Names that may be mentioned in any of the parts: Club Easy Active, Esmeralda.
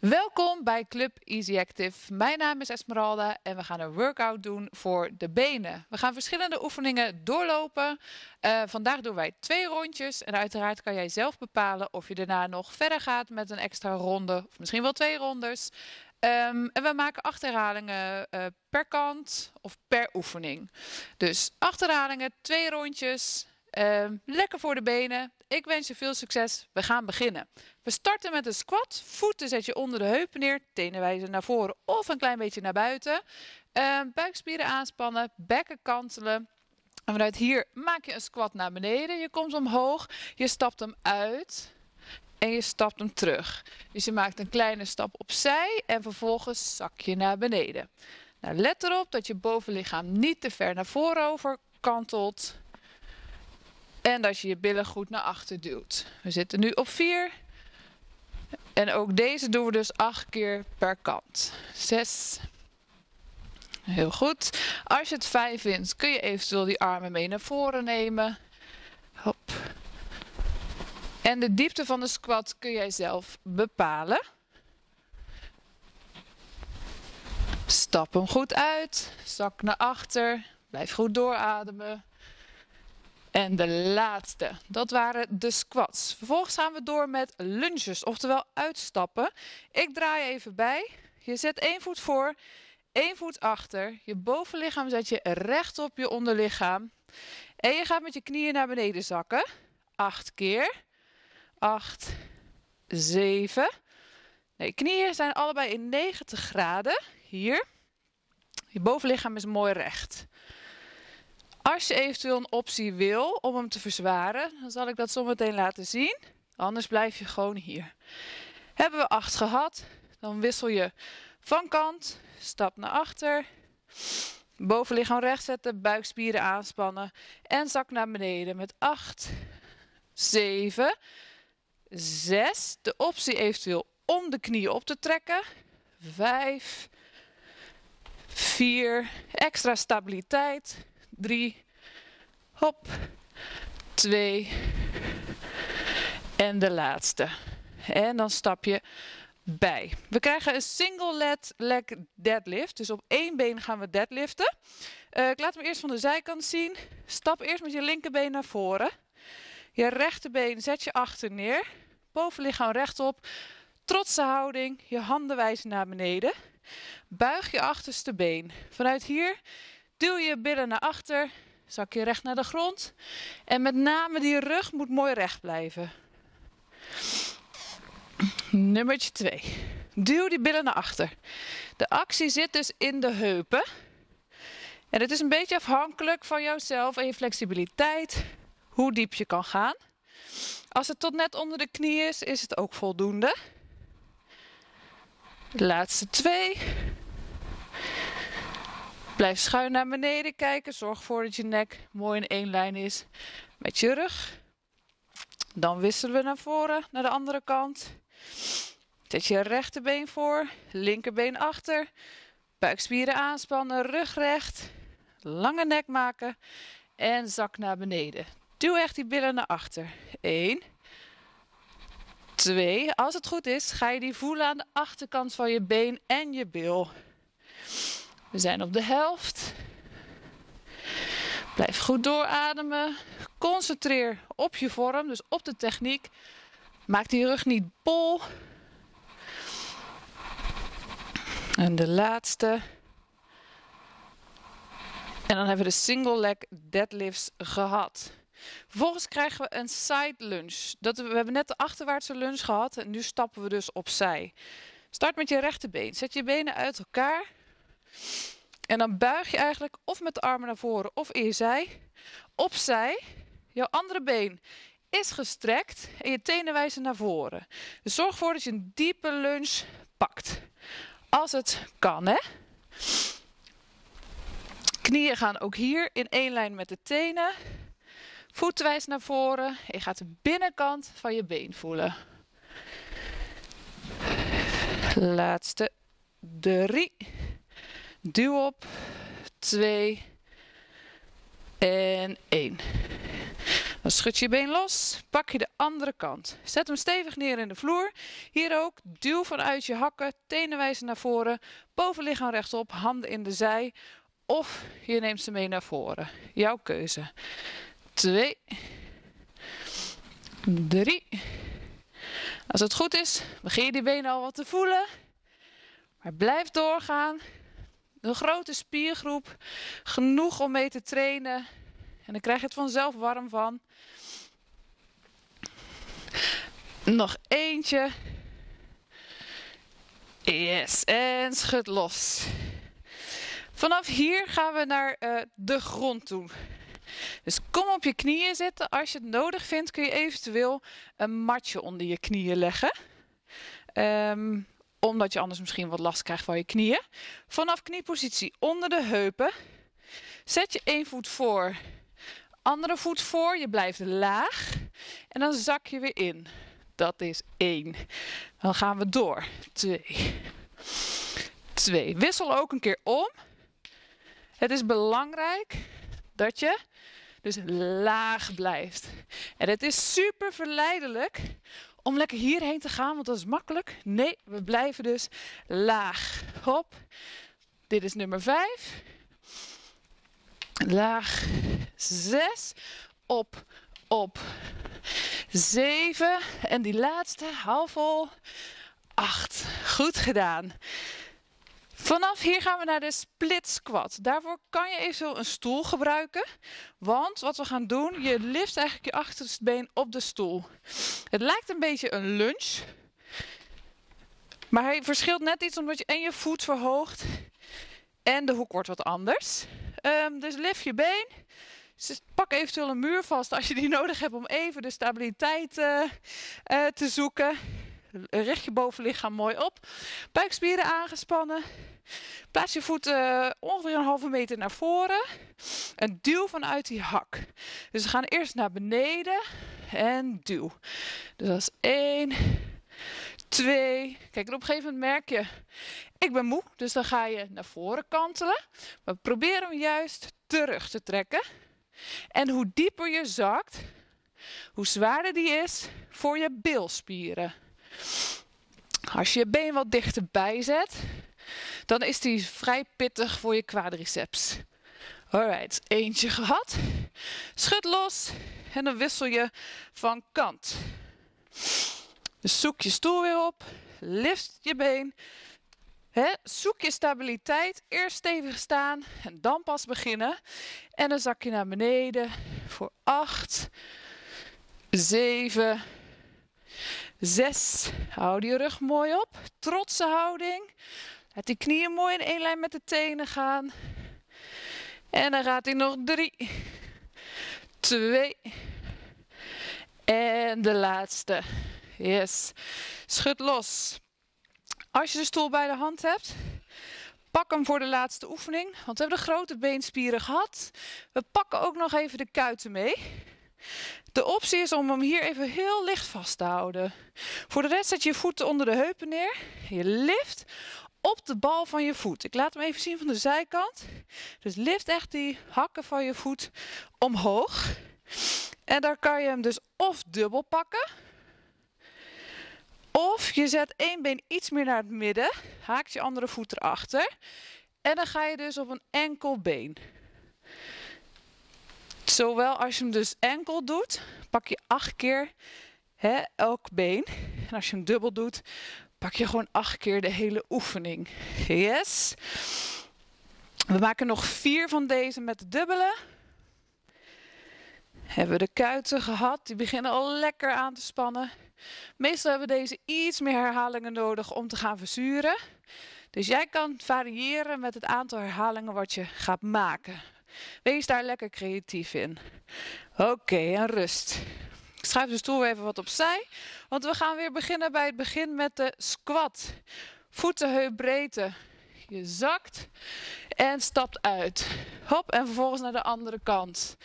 Welkom bij Club Easy Active. Mijn naam is Esmeralda en we gaan een workout doen voor de benen. We gaan verschillende oefeningen doorlopen. Vandaag doen wij 2 rondjes en uiteraard kan jij zelf bepalen of je daarna nog verder gaat met een extra ronde of misschien wel 2 rondes. En we maken 8 herhalingen per kant of per oefening. Dus 8 herhalingen, 2 rondjes, lekker voor de benen. Ik wens je veel succes. We gaan beginnen. We starten met een squat. Voeten zet je onder de heupen neer. Tenen wijzen naar voren of een klein beetje naar buiten. Buikspieren aanspannen. Bekken kantelen. En vanuit hier maak je een squat naar beneden. Je komt omhoog. Je stapt hem uit. En je stapt hem terug. Dus je maakt een kleine stap opzij. En vervolgens zak je naar beneden. Nou, let erop dat je bovenlichaam niet te ver naar voren over kantelt. En dat je je billen goed naar achter duwt. We zitten nu op 4. En ook deze doen we dus 8 keer per kant. 6. Heel goed. Als je het 5 vindt, kun je eventueel die armen mee naar voren nemen. Hop. En de diepte van de squat kun jij zelf bepalen. Stap hem goed uit. Zak naar achter. Blijf goed doorademen. En de laatste, dat waren de squats. Vervolgens gaan we door met lunges, oftewel uitstappen. Ik draai even bij. Je zet 1 voet voor, 1 voet achter. Je bovenlichaam zet je recht op je onderlichaam. En je gaat met je knieën naar beneden zakken. 8 keer. 8, 7. Nee, knieën zijn allebei in 90 graden. Hier. Je bovenlichaam is mooi recht. Als je eventueel een optie wil om hem te verzwaren, dan zal ik dat zometeen laten zien. Anders blijf je gewoon hier. Hebben we 8 gehad, dan wissel je van kant, stap naar achter. Bovenlichaam recht zetten, buikspieren aanspannen en zak naar beneden met 8, 7, 6. De optie eventueel om de knieën op te trekken. 5, 4, extra stabiliteit. 3, hop, 2 en de laatste. En dan stap je bij. We krijgen een single leg deadlift. Dus op 1 been gaan we deadliften. Ik laat hem eerst van de zijkant zien. Stap eerst met je linkerbeen naar voren. Je rechterbeen zet je achter neer. Bovenlichaam rechtop. Trotse houding. Je handen wijzen naar beneden. Buig je achterste been. Vanuit hier duw je billen naar achter, zak je recht naar de grond. En met name die rug moet mooi recht blijven. Nummertje 2. Duw die billen naar achter. De actie zit dus in de heupen. En het is een beetje afhankelijk van jouzelf en je flexibiliteit, hoe diep je kan gaan. Als het tot net onder de knie is, is het ook voldoende. De laatste 2. Blijf schuin naar beneden kijken. Zorg ervoor dat je nek mooi in één lijn is met je rug. Dan wisselen we naar voren, naar de andere kant. Zet je rechterbeen voor, linkerbeen achter. Buikspieren aanspannen, rug recht. Lange nek maken en zak naar beneden. Duw echt die billen naar achter. 1, 2. Als het goed is, ga je die voelen aan de achterkant van je been en je bil. We zijn op de helft. Blijf goed doorademen. Concentreer op je vorm, dus op de techniek. Maak die rug niet bol. En de laatste. En dan hebben we de single leg deadlifts gehad. Vervolgens krijgen we een side lunge. We hebben net de achterwaartse lunge gehad en nu stappen we dus opzij. Start met je rechterbeen. Zet je benen uit elkaar. En dan buig je eigenlijk of met de armen naar voren of in je zij. Opzij. Jouw andere been is gestrekt en je tenen wijzen naar voren. Dus zorg ervoor dat je een diepe lunge pakt. Als het kan, hè. Knieën gaan ook hier in één lijn met de tenen. Voet wijst naar voren. Je gaat de binnenkant van je been voelen. Laatste 3. Duw op, 2 en 1. Dan schud je je been los, pak je de andere kant. Zet hem stevig neer in de vloer. Hier ook, duw vanuit je hakken, tenen wijzen naar voren, bovenlichaam rechtop, handen in de zij. Of je neemt ze mee naar voren. Jouw keuze. 2, 3. Als het goed is, begin je die benen al wat te voelen. Maar blijf doorgaan. Een grote spiergroep. Genoeg om mee te trainen. En dan krijg je het vanzelf warm van. Nog eentje. Yes. En schud los. Vanaf hier gaan we naar de grond toe. Dus kom op je knieën zitten. Als je het nodig vindt kun je eventueel een matje onder je knieën leggen. Omdat je anders misschien wat last krijgt van je knieën. Vanaf kniepositie onder de heupen. Zet je één voet voor. Andere voet voor. Je blijft laag. En dan zak je weer in. Dat is 1. Dan gaan we door. 2. Wissel ook een keer om. Het is belangrijk dat je dus laag blijft. En het is super verleidelijk om lekker hierheen te gaan, want dat is makkelijk. Nee, we blijven dus laag. Hop. Dit is nummer 5. Laag. 6. Op. 7. En die laatste, hou vol. 8. Goed gedaan. Vanaf hier gaan we naar de split squat. Daarvoor kan je eventueel een stoel gebruiken. Want wat we gaan doen, je lift eigenlijk je achterste been op de stoel. Het lijkt een beetje een lunge. Maar hij verschilt net iets omdat je en je voet verhoogt. En de hoek wordt wat anders. Dus lift je been. Dus pak eventueel een muur vast als je die nodig hebt om even de stabiliteit te zoeken. Richt je bovenlichaam mooi op. Buikspieren aangespannen. Plaats je voet ongeveer een halve meter naar voren. En duw vanuit die hak. Dus we gaan eerst naar beneden. En duw. Dus dat is 1, 2. Kijk, en op een gegeven moment merk je, ik ben moe. Dus dan ga je naar voren kantelen. Maar probeer hem juist terug te trekken. En hoe dieper je zakt, hoe zwaarder die is voor je bilspieren. Als je je been wat dichterbij zet, dan is die vrij pittig voor je quadriceps. Alright, eentje gehad. Schud los en dan wissel je van kant. Dus zoek je stoel weer op, lift je been. Zoek je stabiliteit, eerst stevig staan en dan pas beginnen. En dan zak je naar beneden voor 8, 7, 6. Hou die rug mooi op. Trotse houding. Laat die knieën mooi in één lijn met de tenen gaan. En dan gaat hij nog 3, 2. En de laatste. Yes. Schud los. Als je de stoel bij de hand hebt, pak hem voor de laatste oefening. Want we hebben de grote beenspieren gehad. We pakken ook nog even de kuiten mee. De optie is om hem hier even heel licht vast te houden. Voor de rest zet je je voeten onder de heupen neer. Je lift op de bal van je voet. Ik laat hem even zien van de zijkant. Dus lift echt die hakken van je voet omhoog. En daar kan je hem dus of dubbel pakken. Of je zet één been iets meer naar het midden. Haakt je andere voet erachter. En dan ga je dus op een enkel been. Zowel als je hem dus enkel doet, pak je 8 keer elk been. En als je hem dubbel doet, pak je gewoon 8 keer de hele oefening. Yes. We maken nog 4 van deze met de dubbele. Hebben we de kuiten gehad. Die beginnen al lekker aan te spannen. Meestal hebben deze iets meer herhalingen nodig om te gaan verzuren. Dus jij kan variëren met het aantal herhalingen wat je gaat maken. Wees daar lekker creatief in. Oké, en rust. Ik schuif de stoel even wat opzij. Want we gaan weer beginnen bij het begin met de squat. Voeten heupbreedte. Je zakt en stapt uit. Hop, en vervolgens naar de andere kant.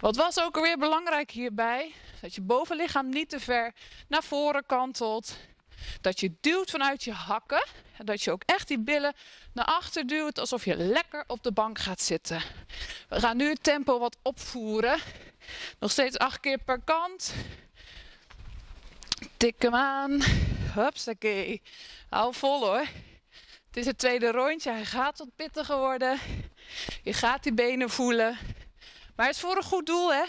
Wat was ook alweer belangrijk hierbij? Dat je bovenlichaam niet te ver naar voren kantelt. Dat je duwt vanuit je hakken. En dat je ook echt die billen naar achter duwt. Alsof je lekker op de bank gaat zitten. We gaan nu het tempo wat opvoeren. Nog steeds 8 keer per kant. Tik hem aan. Hupsakee. Hou vol hoor. Het is het tweede rondje. Hij gaat wat pittiger worden. Je gaat die benen voelen. Maar het is voor een goed doel, hè.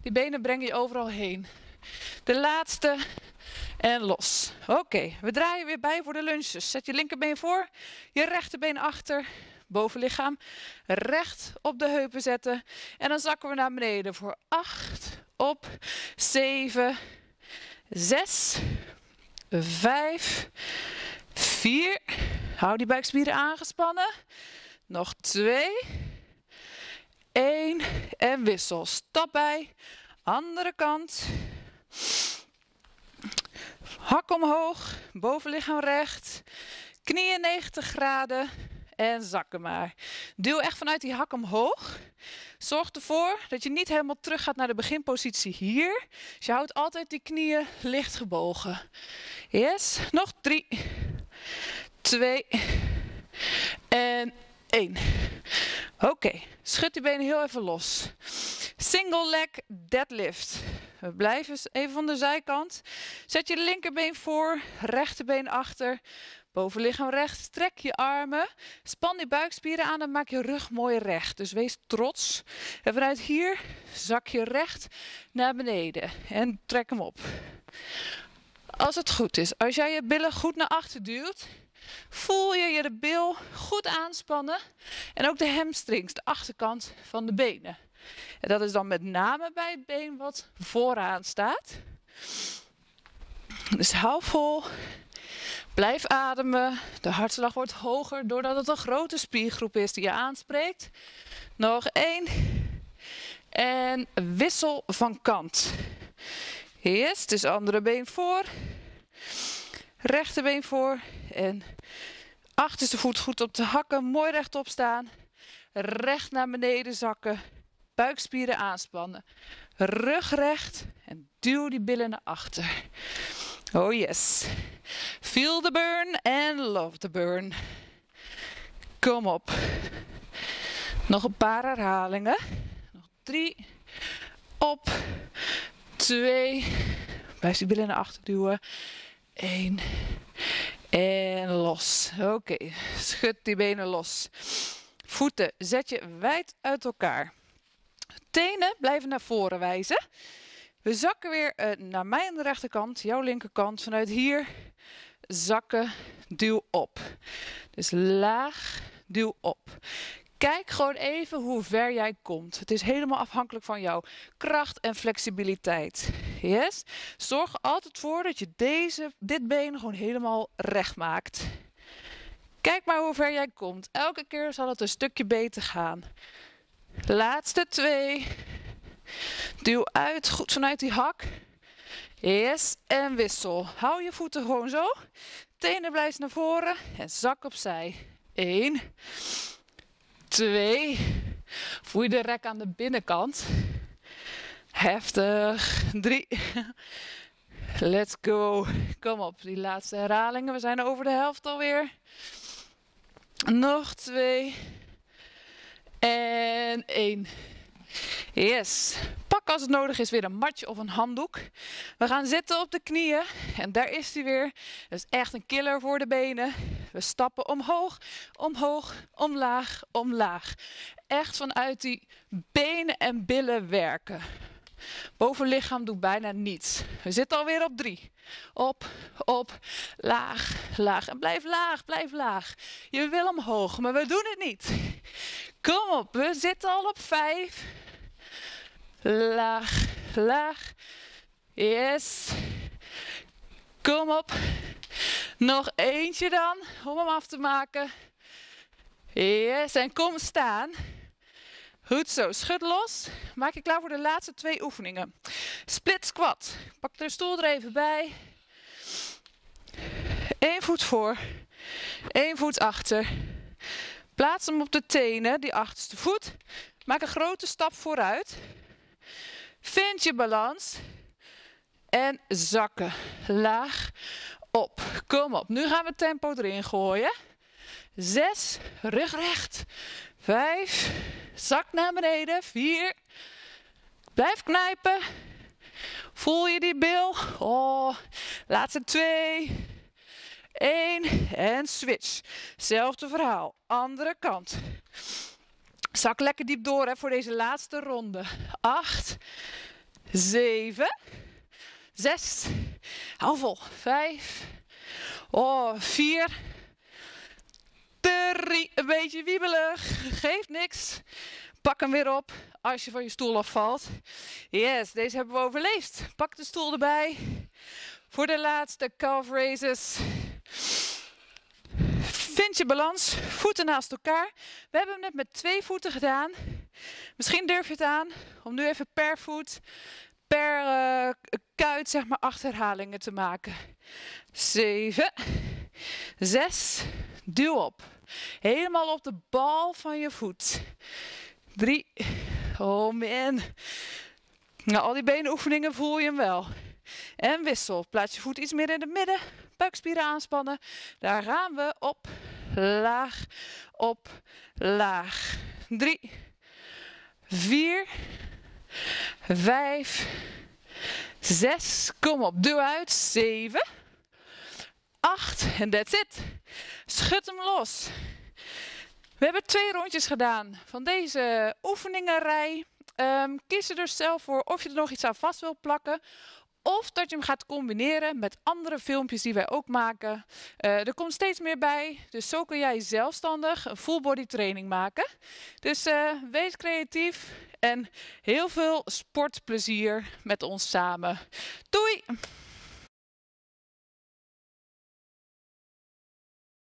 Die benen breng je overal heen. De laatste. En los. Oké, we draaien weer bij voor de lunges. Zet je linkerbeen voor. Je rechterbeen achter. Bovenlichaam. Recht op de heupen zetten. En dan zakken we naar beneden. Voor 8. Op. 7. 6. 5. 4. Hou die buikspieren aangespannen. Nog 2. 1. En wissel. Stap bij. Andere kant. Hak omhoog. Bovenlichaam recht. Knieën 90 graden. En zakken maar. Duw echt vanuit die hak omhoog. Zorg ervoor dat je niet helemaal terug gaat naar de beginpositie hier. Dus je houdt altijd die knieën licht gebogen. Yes. Nog 3. 2. En 1. Oké. Schud die benen heel even los. Single leg deadlift. We blijven even van de zijkant. Zet je linkerbeen voor, rechterbeen achter. Bovenlichaam recht, strek je armen. Span die buikspieren aan en maak je rug mooi recht. Dus wees trots. En vanuit hier zak je recht naar beneden. En trek hem op. Als het goed is, als jij je billen goed naar achter duwt, voel je de bil goed aanspannen. En ook de hamstrings, de achterkant van de benen. En dat is dan met name bij het been wat vooraan staat. Dus hou vol. Blijf ademen. De hartslag wordt hoger doordat het een grote spiergroep is die je aanspreekt. Nog 1. En wissel van kant. Yes, dus andere been voor. Rechterbeen voor. En achterste voet goed op de hakken. Mooi rechtop staan. Recht naar beneden zakken. Buikspieren aanspannen. Rug recht. En duw die billen naar achter. Oh yes. Feel the burn en love the burn. Kom op. Nog een paar herhalingen. Nog 3. Op. 2. Blijf die billen naar achter duwen. 1. En los. Oké. Schud die benen los. Voeten zet je wijd uit elkaar. Tenen blijven naar voren wijzen. We zakken weer naar mij aan de rechterkant, jouw linkerkant. Vanuit hier zakken, duw op. Dus laag, duw op. Kijk gewoon even hoe ver jij komt. Het is helemaal afhankelijk van jouw kracht en flexibiliteit. Yes? Zorg er altijd voor dat je dit been gewoon helemaal recht maakt. Kijk maar hoe ver jij komt. Elke keer zal het een stukje beter gaan. Laatste 2. Duw uit, goed vanuit die hak. Yes, en wissel. Hou je voeten gewoon zo. Tenen blijft naar voren en zak opzij. 1. 2. Voel je de rek aan de binnenkant. Heftig. 3. Let's go. Kom op, die laatste herhalingen. We zijn over de helft alweer. Nog 2. En 1. Yes. Pak als het nodig is weer een matje of een handdoek. We gaan zitten op de knieën. En daar is hij weer. Dat is echt een killer voor de benen. We stappen omhoog, omhoog, omlaag, omlaag. Echt vanuit die benen en billen werken. Bovenlichaam doet bijna niets. We zitten alweer op 3. Op, laag, laag. En blijf laag, blijf laag. Je wil omhoog, maar we doen het niet. Kom op, we zitten al op 5. Laag, laag. Yes. Kom op. Nog eentje dan, om hem af te maken. Yes, en kom staan. Goed zo, schud los. Maak je klaar voor de laatste 2 oefeningen. Split squat. Pak de stoel er even bij. 1 voet voor. 1 voet achter. Plaats hem op de tenen, die achterste voet. Maak een grote stap vooruit. Vind je balans. En zakken. Laag op. Kom op. Nu gaan we het tempo erin gooien. 6. Rug recht. 5. Zak naar beneden. 4. Blijf knijpen. Voel je die bil? Oh, laatste 2. 1 en switch. Zelfde verhaal. Andere kant. Zak lekker diep door hè, voor deze laatste ronde. 8, 7, 6, hou vol. 5, 4, 3, een beetje wiebelig, geeft niks. Pak hem weer op als je van je stoel afvalt. Yes, deze hebben we overleefd. Pak de stoel erbij voor de laatste calf raises. Vind je balans, voeten naast elkaar. We hebben hem net met 2 voeten gedaan. Misschien durf je het aan om nu even per voet, per kuit, zeg maar, 8 herhalingen te maken. 7, 6, duw op. Helemaal op de bal van je voet. 3, oh man. Nou, al die benenoefeningen voel je hem wel. En wissel. Plaats je voet iets meer in het midden. Buikspieren aanspannen. Daar gaan we. Op, laag, op, laag. 3, 4, 5, 6. Kom op, duw uit. 7, 8. En that's it. Schud hem los. We hebben 2 rondjes gedaan van deze oefeningenrij. Kies er dus zelf voor of je er nog iets aan vast wilt plakken. Of dat je hem gaat combineren met andere filmpjes die wij ook maken. Er komt steeds meer bij. Dus zo kun jij zelfstandig een full body training maken. Dus wees creatief en heel veel sportplezier met ons samen. Doei!